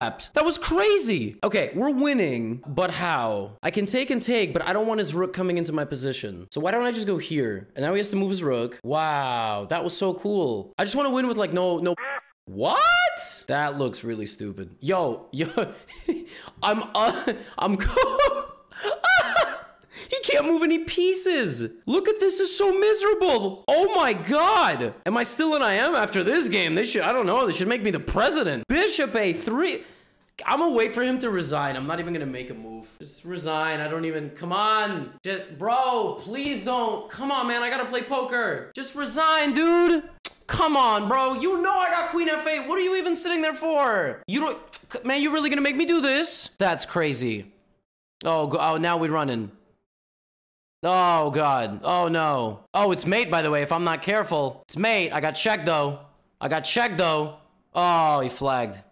That was crazy. Okay, we're winning, but how? I can take and take, but I don't want his rook coming into my position. So why don't I just go here? And now he has to move his rook. Wow, that was so cool. I just want to win with like no. What? That looks really stupid. Yo, I'm cool. He can't move any pieces. Look at this, is so miserable. Oh my God. Am I still in IM after this game? They should, I don't know, they should make me the president. Bishop A3. I'm gonna wait for him to resign. I'm not even gonna make a move. Just resign. I don't even, come on. Just, bro, please don't. Come on, man, I gotta play poker. Just resign, dude. Come on, bro. You know I got Queen F8. What are you even sitting there for? You don't, man, you're really gonna make me do this? That's crazy. Oh, now we're running. Oh, God. Oh, no. Oh, it's mate, by the way, if I'm not careful. It's mate. I got checked, though. Oh, he flagged.